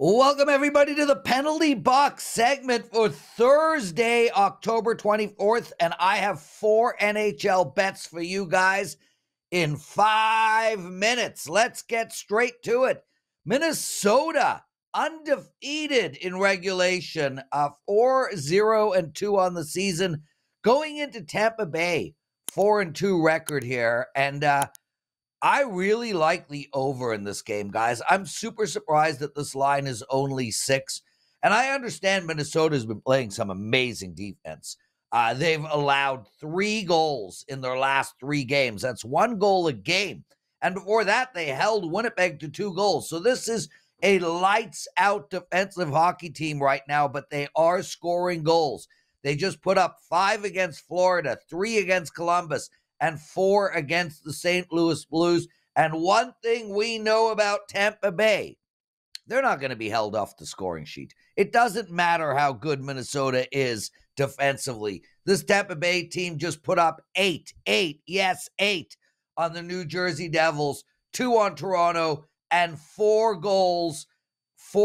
Welcome, everybody, to the Penalty Box segment for Thursday, October 24th, and I have four NHL bets for you guys in 5 minutes. Let's get straight to it. Minnesota, undefeated in regulation, 4-0-2 on the season, going into Tampa Bay, 4-2 record here, and I really like the over in this game, guys. I'm super surprised that this line is only 6. And I understand Minnesota's been playing some amazing defense. They've allowed 3 goals in their last 3 games. That's 1 goal a game. And before that, they held Winnipeg to 2 goals. So this is a lights-out defensive hockey team right now, but they are scoring goals. They just put up 5 against Florida, 3 against Columbus, and 4 against the St. Louis Blues. And one thing we know about Tampa Bay, they're not going to be held off the scoring sheet. It doesn't matter how good Minnesota is defensively. This Tampa Bay team just put up 8 on the New Jersey Devils, 2 on Toronto, and 4 goals in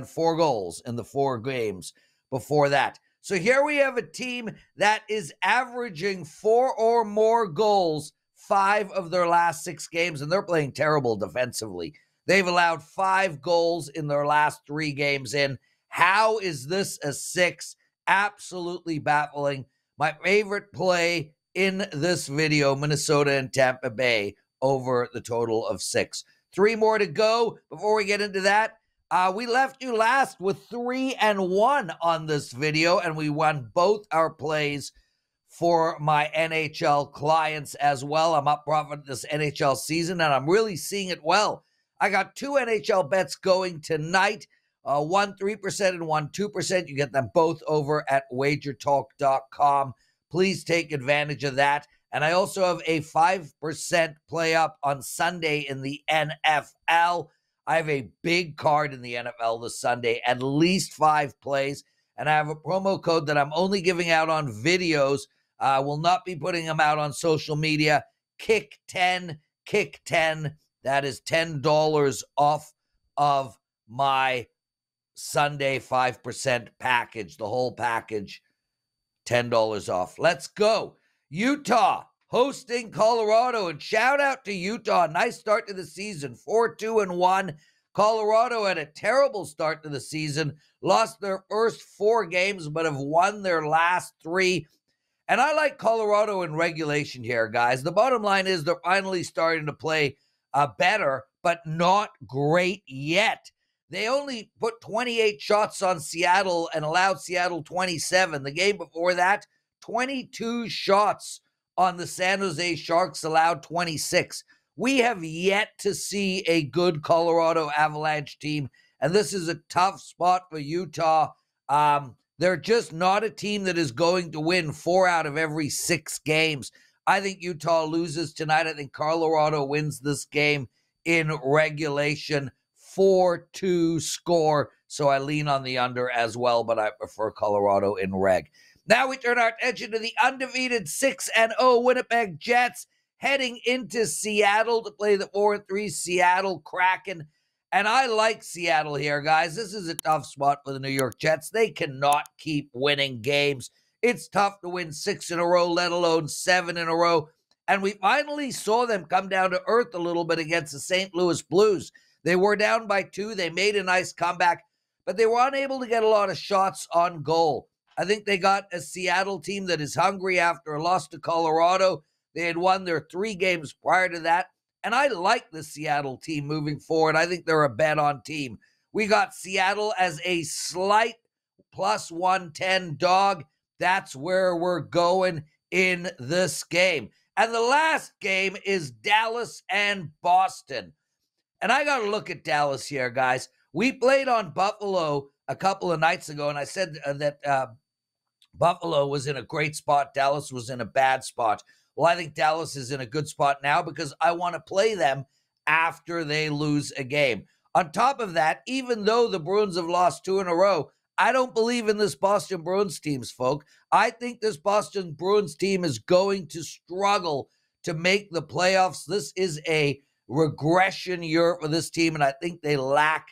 the 4 games before that. So here we have a team that is averaging 4 or more goals 5 of their last 6 games, and they're playing terrible defensively. They've allowed 5 goals in their last 3 games in. How is this a 6? Absolutely baffling. My favorite play in this video, Minnesota and Tampa Bay, over the total of 6. 3 more to go before we get into that. We left you last with 3-1 on this video, and we won both our plays for my NHL clients as well. I'm up profit this NHL season, and I'm really seeing it well. I got 2 NHL bets going tonight, one 3% and one 2%. You get them both over at wagertalk.com. Please take advantage of that. And I also have a 5% play up on Sunday in the NFL. I have a big card in the NFL this Sunday, at least 5 plays, and I have a promo code that I'm only giving out on videos. I will not be putting them out on social media. Kick10, kick10. That is $10 off of my Sunday 5% package, the whole package, $10 off. Let's go. Utah hosting Colorado, and shout out to Utah. Nice start to the season, 4-2-1. Colorado had a terrible start to the season, lost their first 4 games, but have won their last 3. And I like Colorado in regulation here, guys. The bottom line is they're finally starting to play better, but not great yet. They only put 28 shots on Seattle and allowed Seattle 27. The game before that, 22 shots on the San Jose Sharks, allowed 26. We have yet to see a good Colorado Avalanche team, and this is a tough spot for Utah. They're just not a team that is going to win 4 out of every 6 games. I think Utah loses tonight. I think Colorado wins this game in regulation, 4-2 score, so I lean on the under as well, but I prefer Colorado in reg. Now we turn our attention to the undefeated 6-0 Winnipeg Jets heading into Seattle to play the 4-3 Seattle Kraken. And I like Seattle here, guys. This is a tough spot for the New York Jets. They cannot keep winning games. It's tough to win 6 in a row, let alone 7 in a row. And we finally saw them come down to earth a little bit against the St. Louis Blues. They were down by 2. They made a nice comeback, but they were unable to get a lot of shots on goal. I think they got a Seattle team that is hungry after a loss to Colorado. They had won their 3 games prior to that. And I like the Seattle team moving forward. I think they're a bet-on team. We got Seattle as a slight plus 110 dog. That's where we're going in this game. And the last game is Dallas and Boston. And I got to look at Dallas here, guys. We played on Buffalo a couple of nights ago, and I said that Buffalo was in a great spot. Dallas was in a bad spot. Well, I think Dallas is in a good spot now because I want to play them after they lose a game. On top of that, even though the Bruins have lost 2 in a row, I don't believe in this Boston Bruins team's folk. I think this Boston Bruins team is going to struggle to make the playoffs. This is a regression year for this team, and I think they lack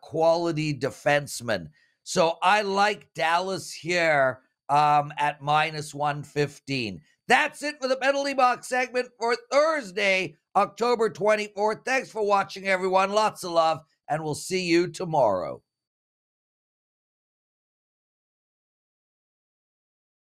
quality defensemen. So I like Dallas here at -115. That's it for the penalty box segment for Thursday, October 24th. Thanks for watching, everyone. Lots of love, and we'll see you tomorrow.